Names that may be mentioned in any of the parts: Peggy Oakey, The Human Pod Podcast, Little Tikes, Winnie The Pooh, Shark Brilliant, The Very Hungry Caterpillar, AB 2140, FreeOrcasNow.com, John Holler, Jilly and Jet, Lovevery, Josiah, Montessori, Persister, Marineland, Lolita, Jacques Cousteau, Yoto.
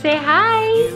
Say hi!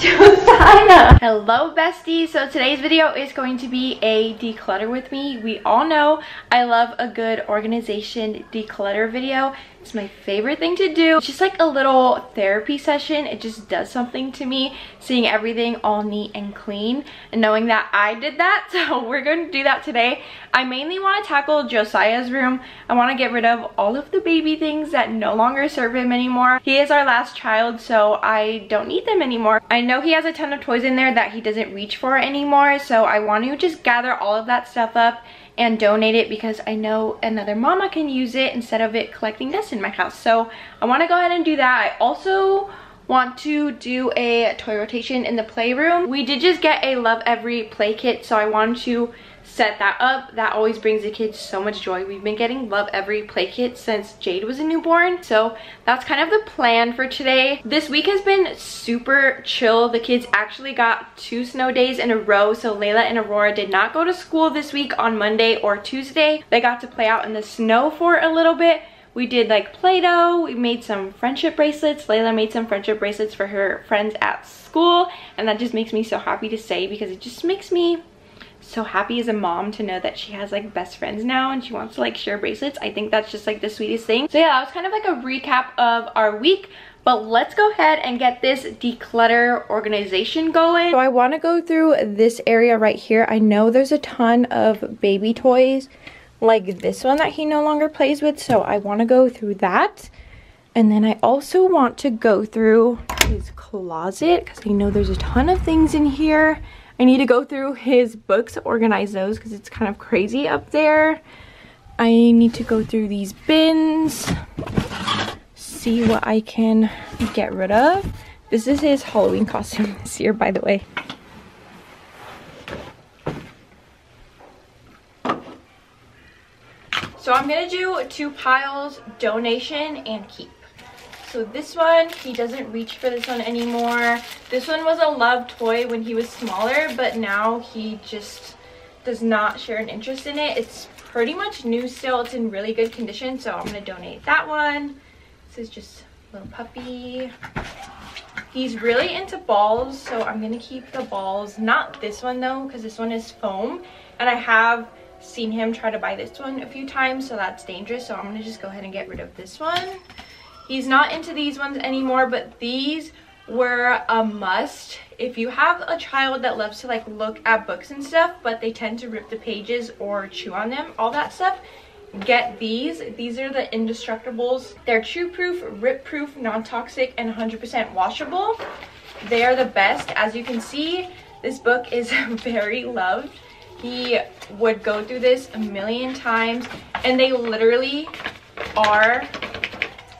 Josiah! Hello besties! So today's video is going to be a declutter with me. We all know I love a good organization declutter video. It's my favorite thing to do. It's just like a little therapy session. It just does something to me, seeing everything all neat and clean and knowing that I did that. So we're going to do that today. I mainly want to tackle Josiah's room. I want to get rid of all of the baby things that no longer serve him anymore. He is our last child, so I don't need them anymore. I know he has a ton of toys in there that he doesn't reach for anymore, so I want to just gather all of that stuff up and donate it because I know another mama can use it instead of it collecting dust in my house. So I want to go ahead and do that. I also want to do a toy rotation in the playroom. We did just get a Lovevery play kit, so I wanted to set that up. That always brings the kids so much joy. We've been getting Lovevery play kits since Jade was a newborn, so that's kind of the plan for today. This week has been super chill. The kids actually got 2 snow days in a row, so Layla and Aurora did not go to school this week on Monday or Tuesday. They got to play out in the snow for a little bit. We did like Play-Doh, we made some friendship bracelets. Layla made some friendship bracelets for her friends at school, and that just makes me so happy to say because it just makes me so happy as a mom to know that she has like best friends now and she wants to like share bracelets. I think that's just like the sweetest thing. So yeah, that was kind of like a recap of our week. But let's go ahead and get this declutter organization going. So I want to go through this area right here. I know there's a ton of baby toys like this one that he no longer plays with. So I want to go through that. And then I also want to go through his closet because I know there's a ton of things in here. I need to go through his books, organize those because it's kind of crazy up there. I need to go through these bins, see what I can get rid of. This is his Halloween costume this year, by the way. So I'm gonna do 2 piles, donation and keep. So this one, he doesn't reach for this one anymore. This one was a loved toy when he was smaller, but now he just does not share an interest in it. It's pretty much new still. It's in really good condition, so I'm gonna donate that one. This is just a little puppy. He's really into balls, so I'm gonna keep the balls. Not this one though, because this one is foam, and I have seen him try to buy this one a few times, so that's dangerous. So I'm gonna just go ahead and get rid of this one. He's not into these ones anymore, but these were a must. If you have a child that loves to like look at books and stuff, but they tend to rip the pages or chew on them, all that stuff, get these. These are the indestructibles. They're chew proof, rip proof, non-toxic, and 100% washable. They are the best. As you can see, this book is very loved. He would go through this a million times, and they literally are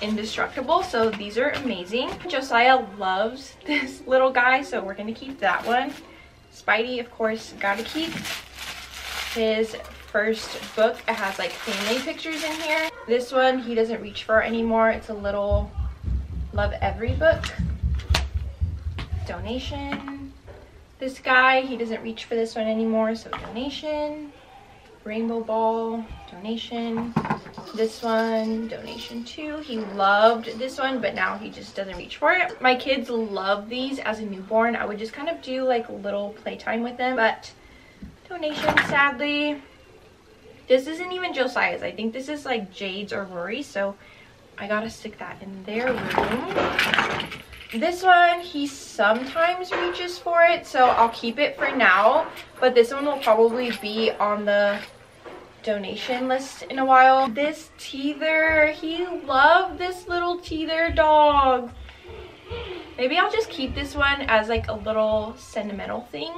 indestructible, so these are amazing. Josiah loves this little guy, so we're gonna keep that one. Spidey, of course, gotta keep. His first book, it has like family pictures in here. This one he doesn't reach for anymore. It's a little Lovevery book. Donation. This guy, he doesn't reach for this one anymore, so donation. Rainbow ball, donation. This one, donation too. He loved this one, but now he just doesn't reach for it. My kids love these. As a newborn, I would just kind of do like little playtime with them, but donation, sadly. This isn't even Josiah's. I think this is like Jade's or Rory's, so I gotta stick that in their room. This one, he sometimes reaches for it, so I'll keep it for now, but this one will probably be on the donation list in a while. This teether, he loved this little teether dog. Maybe I'll just keep this one as like a little sentimental thing.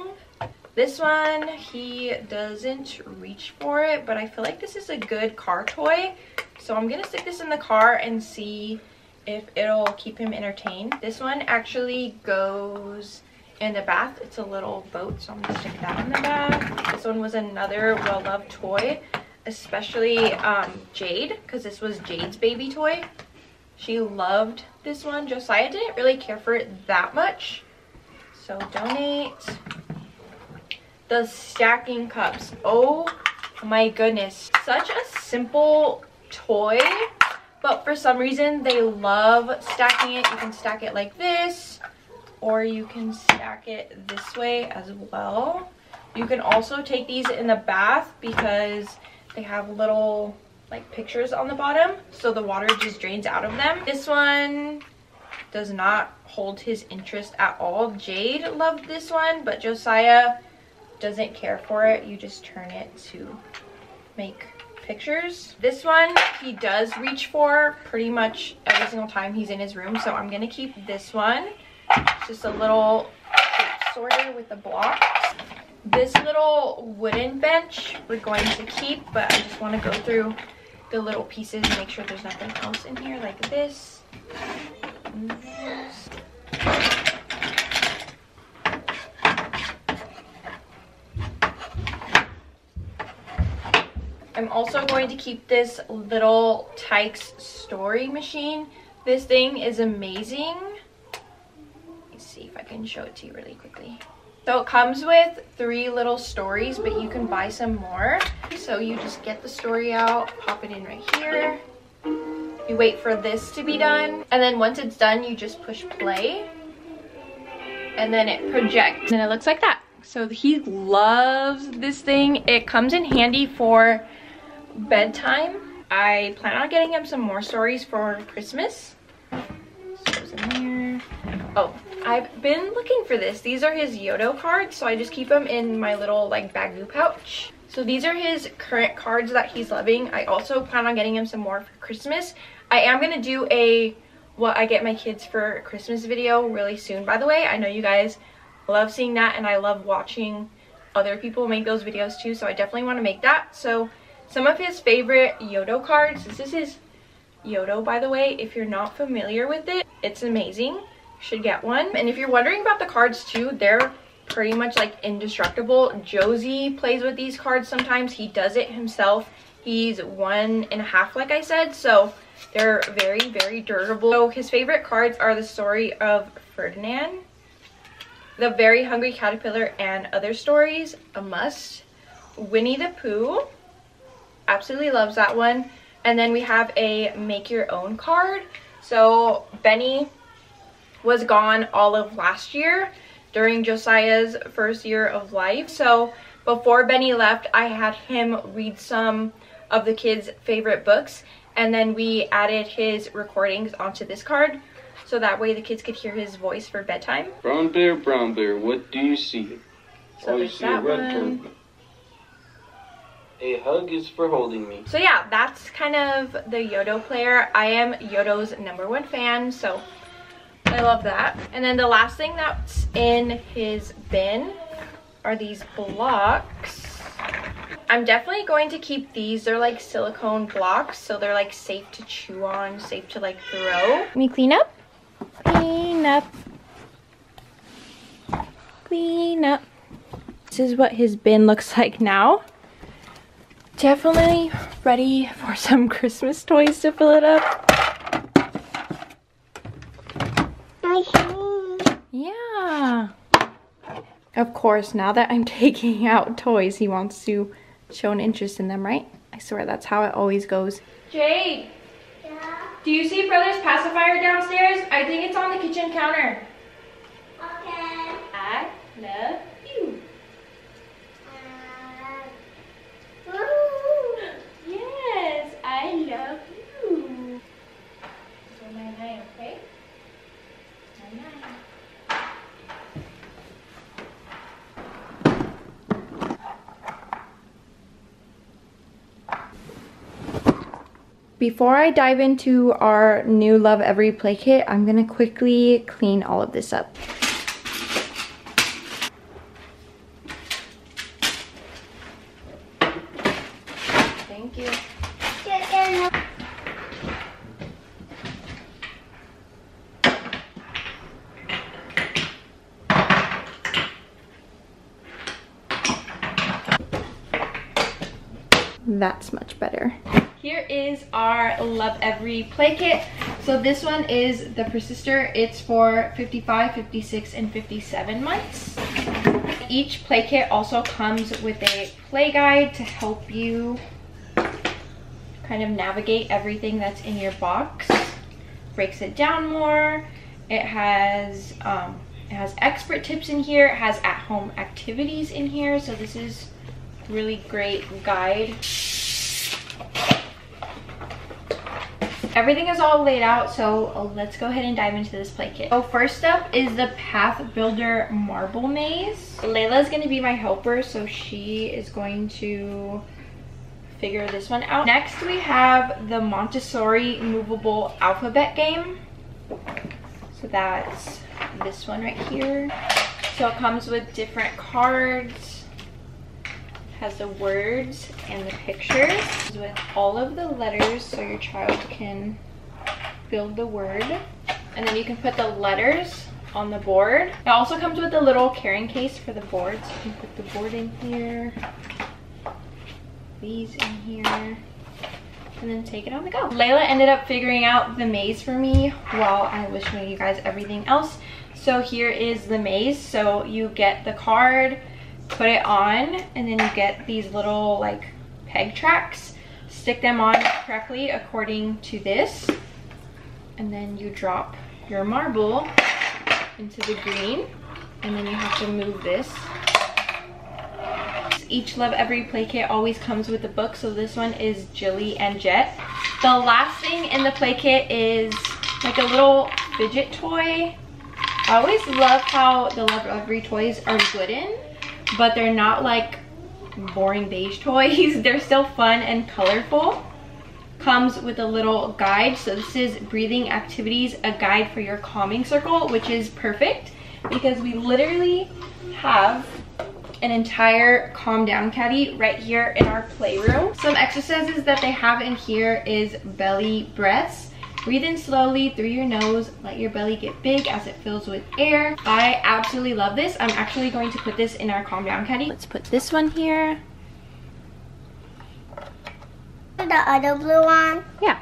This one, he doesn't reach for it, but I feel like this is a good car toy, so I'm gonna stick this in the car and see if it'll keep him entertained. This one actually goes in the bath. It's a little boat, so I'm gonna stick that in the bath. This one was another well-loved toy, especially Jade, because this was Jade's baby toy. She loved this one. Josiah didn't really care for it that much, so donate. The stacking cups, oh my goodness, such a simple toy, but for some reason they love stacking it. You can stack it like this, or you can stack it this way as well. You can also take these in the bath because they have little like pictures on the bottom, so the water just drains out of them. This one does not hold his interest at all. Jade loved this one, but Josiah doesn't care for it. You just turn it to make pictures. This one he does reach for pretty much every single time he's in his room, so I'm gonna keep this one. It's just a little sorter with a block. This little wooden bench we're going to keep, but I just want to go through the little pieces and make sure there's nothing else in here, like this. I'm also going to keep this Little Tikes story machine. This thing is amazing. Let's see if I can show it to you really quickly. So it comes with 3 little stories, but you can buy some more. So you just get the story out, pop it in right here. You wait for this to be done. And then once it's done, you just push play. And then it projects. And it looks like that. So he loves this thing. It comes in handy for bedtime. I plan on getting him some more stories for Christmas. So in here. Oh. I've been looking for this. These are his Yoto cards, so I just keep them in my little like baggy pouch. So these are his current cards that he's loving. I also plan on getting him some more for Christmas. I am going to do a what I get my kids for Christmas video really soon, by the way. I know you guys love seeing that, and I love watching other people make those videos too, so I definitely want to make that. So some of his favorite Yoto cards. This is his Yoto, by the way, if you're not familiar with it. It's amazing. Should get one. And if you're wondering about the cards too, they're pretty much like indestructible. Josie plays with these cards sometimes. He does it himself. He's 1.5, like I said, so they're very, very durable. So his favorite cards are The Story of Ferdinand, The Very Hungry Caterpillar and Other Stories, a must, Winnie the Pooh, absolutely loves that one. And then we have a make your own card. So Benny was gone all of last year during Josiah's first year of life. So before Benny left, I had him read some of the kids' favorite books, and then we added his recordings onto this card so that way the kids could hear his voice for bedtime. Brown bear, what do you see? So oh, you see a red turban. A hug is for holding me. So yeah, that's kind of the Yoto player. I am Yoto's #1 fan, so I love that. And then the last thing that's in his bin are these blocks. I'm definitely going to keep these. They're like silicone blocks, so they're like safe to chew on, safe to like throw. Can we clean up? Clean up. Clean up. This is what his bin looks like now. Definitely ready for some Christmas toys to fill it up. Yeah. Of course, now that I'm taking out toys, he wants to show an interest in them, right? I swear that's how it always goes. Jade, yeah? Do you see Brother's pacifier downstairs? I think it's on the kitchen counter. Okay. I love you. Oh, yes, I love you. So nine, okay? Before I dive into our new Lovevery play kit, I'm gonna quickly clean all of this up. Thank you. That's much better. Here is our Lovevery play kit. So this one is the Persister. It's for 55, 56, and 57 months. Each play kit also comes with a play guide to help you kind of navigate everything that's in your box. Breaks it down more. It has expert tips in here. It has at-home activities in here. So this is a really great guide. Everything is all laid out, so let's go ahead and dive into this play kit. So first up is the Path Builder Marble Maze. Layla's going to be my helper, so she is going to figure this one out. Next we have the Montessori Movable Alphabet Game. So that's this one right here. So it comes with different cards, has the words and the pictures with all of the letters, so your child can build the word, and then you can put the letters on the board. It also comes with a little carrying case for the board, so you can put the board in here, these in here, and then take it on the go. Layla ended up figuring out the maze for me while I was showing you guys everything else. So here is the maze. So you get the card, put it on, and then you get these little like peg tracks. Stick them on correctly according to this, and then you drop your marble into the green, and then you have to move this. Each Lovevery play kit always comes with a book, so this one is Jilly and Jet. The last thing in the play kit is like a little fidget toy. I always love how the Lovevery toys are wooden, but they're not like boring beige toys. They're still fun and colorful. Comes with a little guide. So this is breathing activities, a guide for your calming circle, which is perfect because we literally have an entire calm down caddy right here in our playroom. Some exercises that they have in here is belly breaths. Breathe in slowly through your nose, let your belly get big as it fills with air. I absolutely love this. I'm actually going to put this in our calm down caddy. Let's put this one here. The other blue one? Yeah.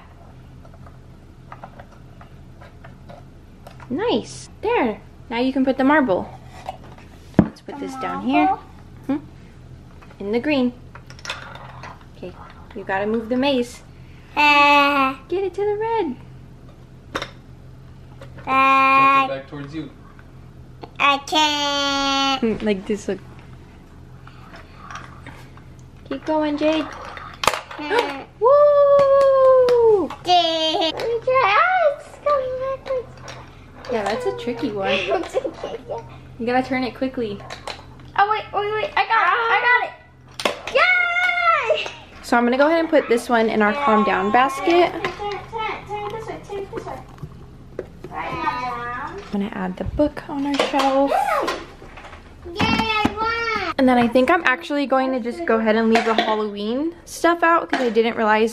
Nice. There. Now you can put the marble. Let's put this down here. In the green. Okay, you gotta move the maze. Get it to the red. Tilt it back towards you. I can't. Like this, look. Keep going, Jade. Woo! Jade. Yeah, that's a tricky one. You gotta turn it quickly. Oh, wait, wait, wait. I got it. So I'm gonna go ahead and put this one in our calm down basket. Turn this way. I'm gonna add the book on our shelf. And then I think I'm actually going to just go ahead and leave the Halloween stuff out because I didn't realize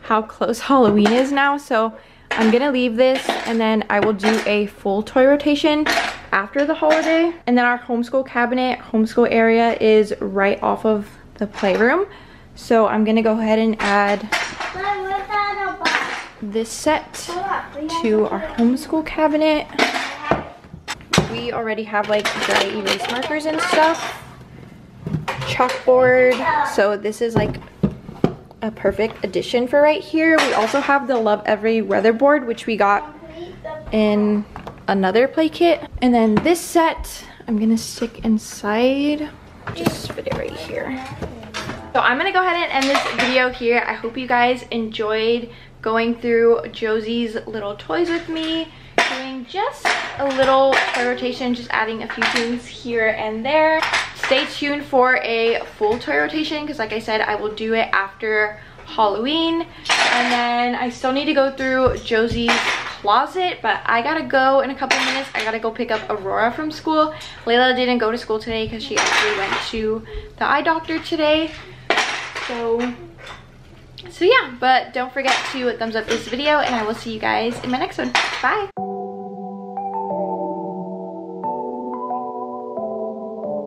how close Halloween is now. So I'm gonna leave this, and then I will do a full toy rotation after the holiday. And then our homeschool cabinet, homeschool area is right off of the playroom. So I'm gonna go ahead and add this set to our homeschool cabinet. We already have like dry erase markers and stuff, chalkboard, so this is like a perfect addition for right here. We also have the Lovevery weather board, which we got in another play kit. And then this set, I'm gonna stick inside, just fit it right here. So I'm gonna go ahead and end this video here. I hope you guys enjoyed going through Josie's little toys with me, doing just a little toy rotation, just adding a few things here and there. Stay tuned for a full toy rotation because like I said, I will do it after Halloween. And then I still need to go through Josie's closet, but I gotta go in a couple minutes. I gotta go pick up Aurora from school. Layla didn't go to school today because she actually went to the eye doctor today. So yeah, but don't forget to thumbs up this video, and I will see you guys in my next one. Bye!